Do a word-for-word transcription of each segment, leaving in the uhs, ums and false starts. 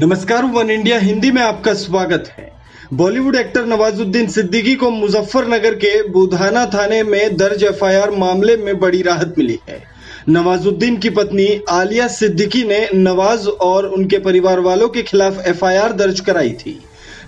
नमस्कार, वनइंडिया हिंदी में आपका स्वागत है। बॉलीवुड एक्टर नवाजुद्दीन सिद्दीकी को मुजफ्फरनगर के बुधाना थाने में दर्ज एफ आई आर मामले में बड़ी राहत मिली है। नवाजुद्दीन की पत्नी आलिया सिद्दीकी ने नवाज और उनके परिवार वालों के खिलाफ एफ आई आर दर्ज कराई थी।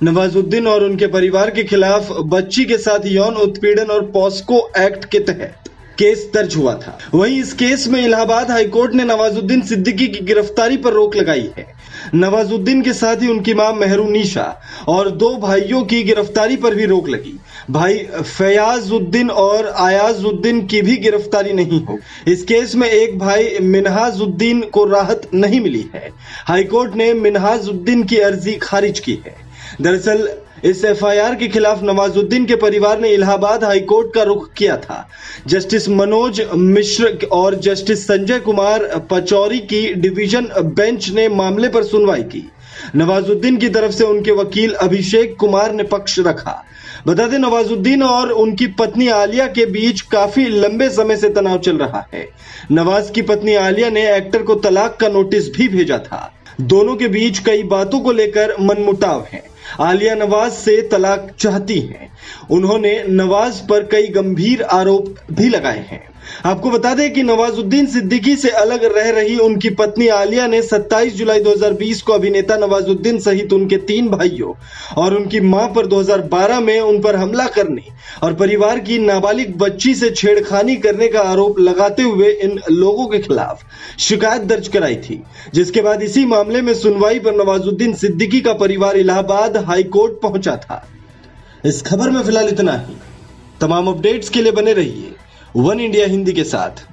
नवाजुद्दीन और उनके परिवार के खिलाफ बच्ची के साथ यौन उत्पीड़न और पॉक्सो एक्ट के तहत केस दर्ज हुआ था। वहीं इस केस में इलाहाबाद हाई कोर्ट ने नवाजुद्दीन सिद्दीकी की गिरफ्तारी पर रोक लगाई है। नवाजुद्दीन के साथ ही उनकी मां मेहरूनीशा और दो भाइयों की गिरफ्तारी पर भी रोक लगी। भाई फयाजुद्दीन और अयाजुद्दीन की भी गिरफ्तारी नहीं हो। इस केस में एक भाई मिनहाजुद्दीन को राहत नहीं मिली है। हाईकोर्ट ने मिनहाजुद्दीन की अर्जी खारिज की है। दरअसल इस एफ आई आर के खिलाफ नवाजुद्दीन के परिवार ने इलाहाबाद हाई कोर्ट का रुख किया था। जस्टिस मनोज मिश्र और जस्टिस संजय कुमार पचौरी की डिवीजन बेंच ने मामले पर सुनवाई की। नवाजुद्दीन की तरफ से उनके वकील अभिषेक कुमार ने पक्ष रखा। बता दें, नवाजुद्दीन और उनकी पत्नी आलिया के बीच काफी लंबे समय से तनाव चल रहा है। नवाज की पत्नी आलिया ने एक्टर को तलाक का नोटिस भी भेजा था। दोनों के बीच कई बातों को लेकर मनमुटाव है। आलिया नवाज से तलाक चाहती हैं। उन्होंने नवाज पर कई गंभीर आरोप भी लगाए हैं। आपको बता दें कि नवाजुद्दीन सिद्दीकी से अलग रह रही उनकी पत्नी आलिया ने सत्ताईस जुलाई दो हज़ार बीस को अभिनेता नवाजुद्दीन सहित उनके तीन भाइयों और उनकी मां पर दो हज़ार बारह में उन पर हमला करने और परिवार की नाबालिग बच्ची से छेड़खानी करने का आरोप लगाते हुए इन लोगों के खिलाफ शिकायत दर्ज कराई थी, जिसके बाद इसी मामले में सुनवाई पर नवाजुद्दीन सिद्दीकी का परिवार इलाहाबाद हाई कोर्ट पहुंचा था। इस खबर में फिलहाल इतना ही। तमाम अपडेट्स के लिए बने रहिए वन इंडिया हिंदी के साथ।